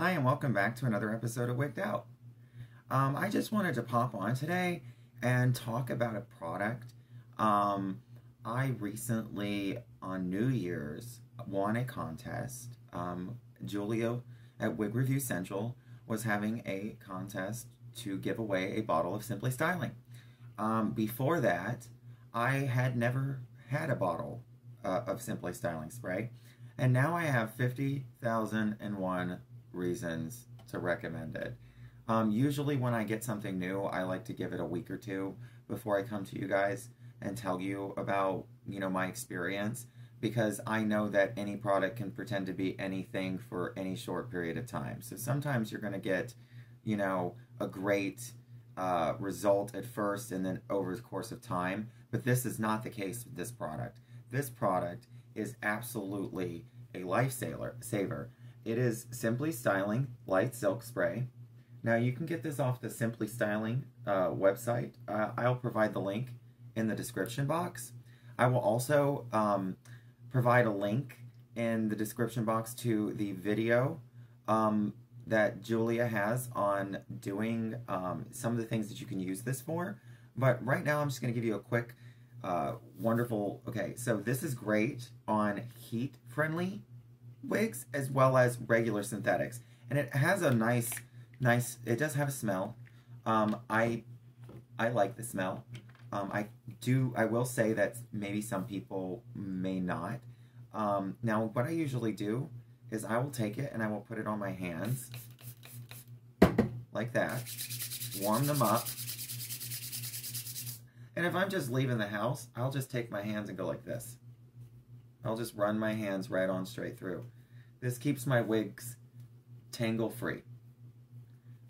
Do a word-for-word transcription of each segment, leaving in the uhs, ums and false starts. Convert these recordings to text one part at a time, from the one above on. Hi, and welcome back to another episode of Wigged Out. Um, I just wanted to pop on today and talk about a product. Um, I recently, on New Year's, won a contest. Um, Julio at Wig Review Central was having a contest to give away a bottle of Simply Stylin'. Um, before that, I had never had a bottle uh, of Simply Stylin' spray, and now I have fifty thousand and one reasons to recommend it. Um, usually when I get something new, I like to give it a week or two before I come to you guys and tell you about, you know, my experience, because I know that any product can pretend to be anything for any short period of time. So sometimes you're going to get, you know, a great uh, result at first and then over the course of time, but this is not the case with this product. This product is absolutely a lifesaver. It is Simply Stylin' Light Silk Spray. Now, you can get this off the Simply Stylin' uh, website. Uh, I'll provide the link in the description box. I will also um, provide a link in the description box to the video um, that Julia has on doing um, some of the things that you can use this for. But right now, I'm just going to give you a quick, uh, wonderful... Okay, so this is great on heat-friendly wigs as well as regular synthetics, and it has a nice nice it does have a smell. Um i i like the smell. Um i do i will say that maybe some people may not. Um now what I usually do is I will take it and I will put it on my hands like that, warm them up, and if I'm just leaving the house, I'll just take my hands and go like this. I'll just run my hands right on straight through. This keeps my wigs tangle-free.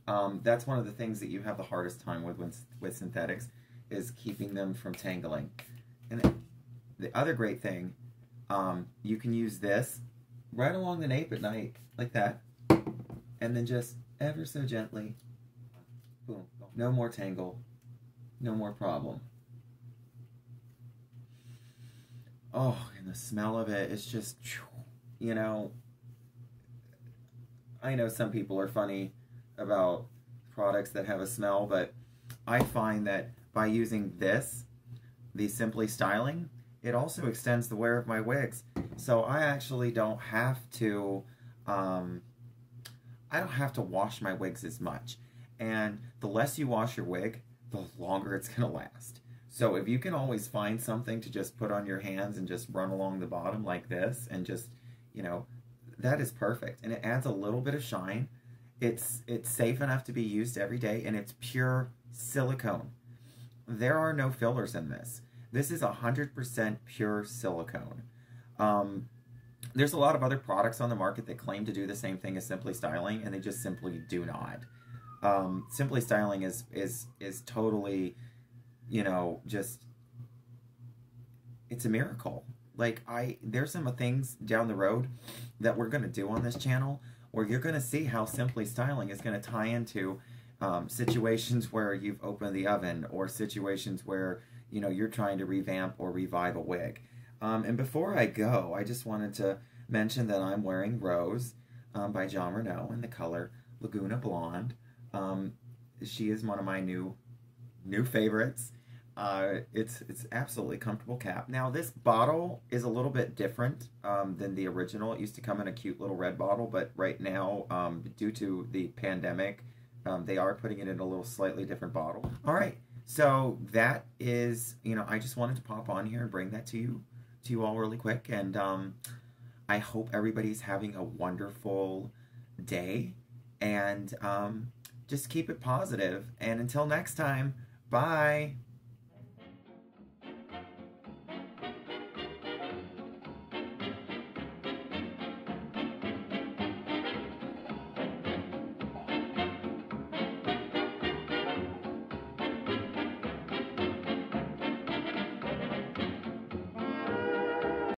Um, that's one of the things that you have the hardest time with when, with synthetics, is keeping them from tangling. And the other great thing, um, you can use this right along the nape at night, like that, and then just ever so gently, boom, no more tangle, no more problem. Oh, and the smell of it, it's just, you know, I know some people are funny about products that have a smell, but I find that by using this, the Simply Stylin', it also extends the wear of my wigs. So I actually don't have to, um, I don't have to wash my wigs as much. And the less you wash your wig, the longer it's going to last. So if you can always find something to just put on your hands and just run along the bottom like this and just, you know, that is perfect. And it adds a little bit of shine. It's it's safe enough to be used every day, and it's pure silicone. There are no fillers in this. This is one hundred percent pure silicone. Um, there's a lot of other products on the market that claim to do the same thing as Simply Stylin', and they just simply do not. Um, Simply Stylin' is, is, is totally... you know, just, it's a miracle. Like, I, there's some things down the road that we're going to do on this channel where you're going to see how Simply Stylin' is going to tie into um, situations where you've opened the oven, or situations where, you know, you're trying to revamp or revive a wig. Um, and before I go, I just wanted to mention that I'm wearing Rose um, by Jon Renau in the color Laguna Blonde. Um, she is one of my new, new favorites. Uh, it's it's absolutely comfortable cap. Now, this bottle is a little bit different um, than the original. It used to come in a cute little red bottle, but right now, um, due to the pandemic, um, they are putting it in a little slightly different bottle. All right, so that is, you know, I just wanted to pop on here and bring that to you, to you all really quick, and um, I hope everybody's having a wonderful day, and um, just keep it positive, and until next time, bye!